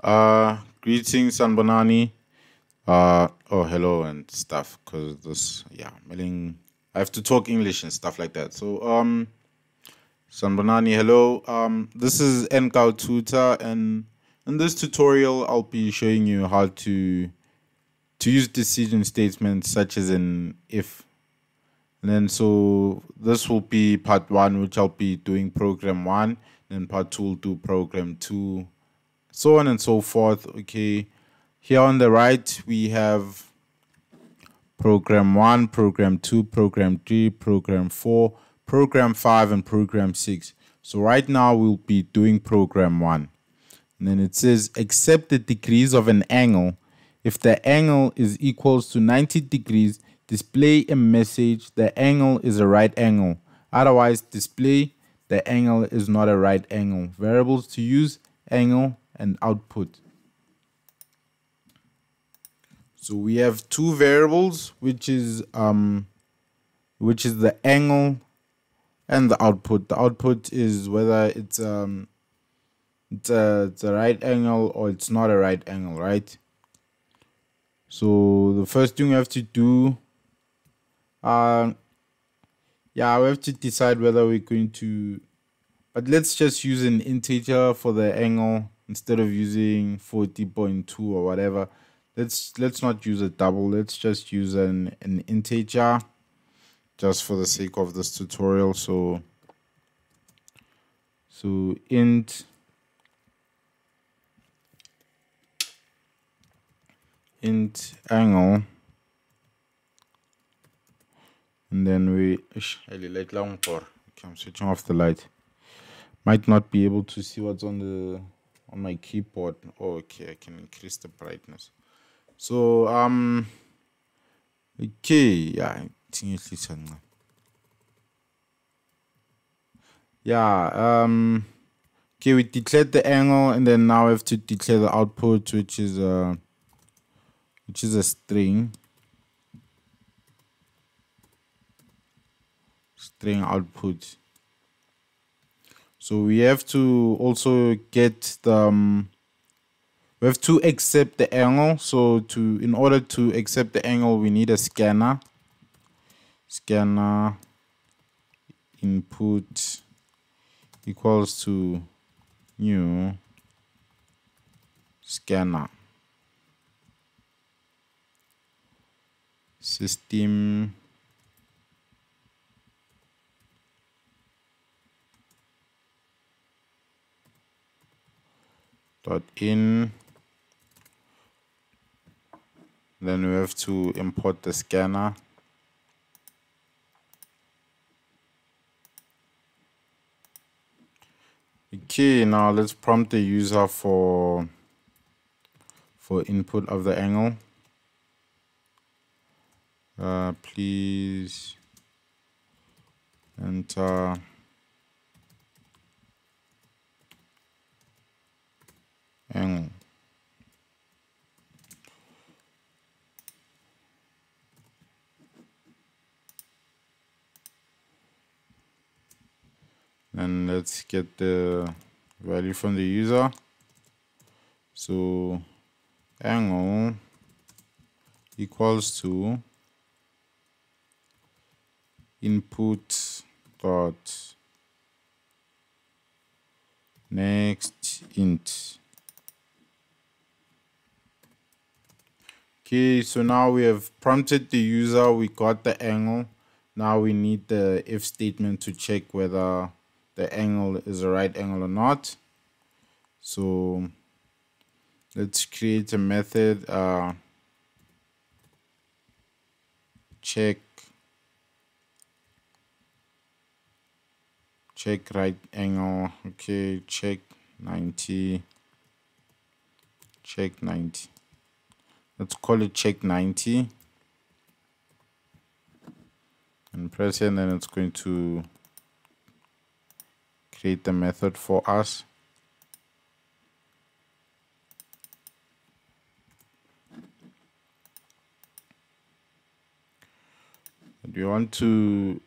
Greetings and Bonani. Oh, hello and stuff, because this, yeah, I have to talk English and stuff like that. So, Sanbonani, hello. This is nkaututa, and in this tutorial, I'll be showing you how to use decision statements such as an if. And then, so this will be part one, which I'll be doing program one, then part two will do program two, so on and so forth. Okay, here on the right, we have program one, program two, program three, program four, program 5 and program 6. So right now we'll be doing program 1. And then it says accept the degrees of an angle. If the angle is equals to 90 degrees, display a message the angle is a right angle. Otherwise, display the angle is not a right angle. Variables to use: angle and output. So we have two variables, which is the angle and the output. The output is whether it's a right angle or it's not a right angle, right? So the first thing we have to do, we have to decide whether we're going to, but let's just use an integer for the angle instead of using 40.2 or whatever. Let's not use a double. Let's just use an integer, just for the sake of this tutorial. So int angle, and then we, okay, I'm switching off the light. Might not be able to see what's on my keyboard. Oh, okay, I can increase the brightness. So okay, yeah. Okay, we declared the angle, and then now we have to declare the output, which is a string output. So we have to also get the we have to accept the angle. So in order to accept the angle, we need a scanner. Scanner input equals to new scanner system dot in. Then we have to import the scanner. Okay, now let's prompt the user for input of the angle. Please enter angle. And let's get the value from the user. So angle equals to input dot next int. Okay, so now we have prompted the user, we got the angle. Now we need the if statement to check whether the angle is a right angle or not. So let's create a method, check right angle. Okay, check 90. Let's call it check 90 and press it, and then it's going to create the method for us. And we want to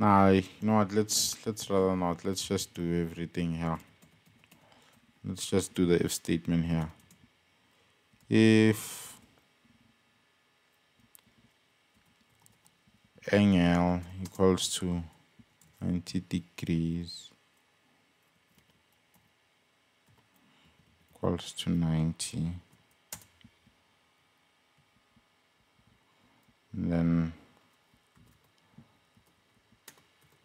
let's rather not. Let's just do everything here. Let's just do the if statement here. If angle equals to 90 degrees equals to 90, and then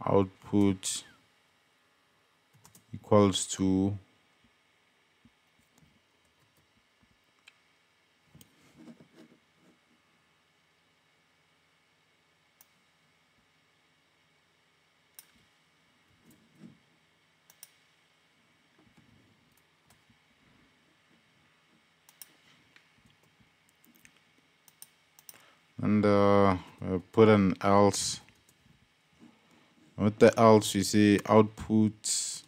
output equals to and put an else. With the else, you see output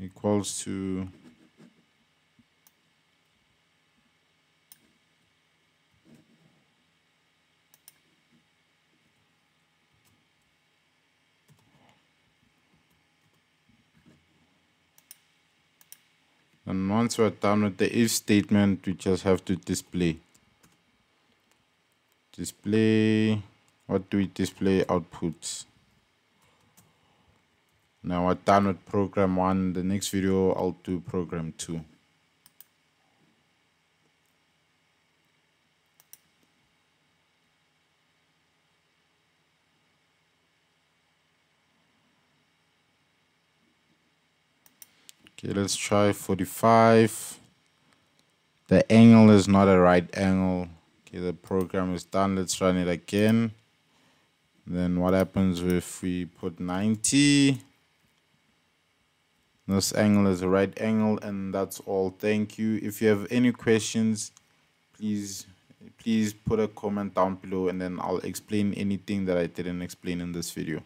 equals to and once we're done with the if statement, we just have to display. What do we display? Outputs. Now we're done with program 1. The next video I'll do program 2. Okay, let's try 45. The angle is not a right angle. Okay, the program is done. Let's run it again. Then what happens if we put 90? This angle is a right angle, and that's all. Thank you. If you have any questions, please put a comment down below, and then I'll explain anything that I didn't explain in this video.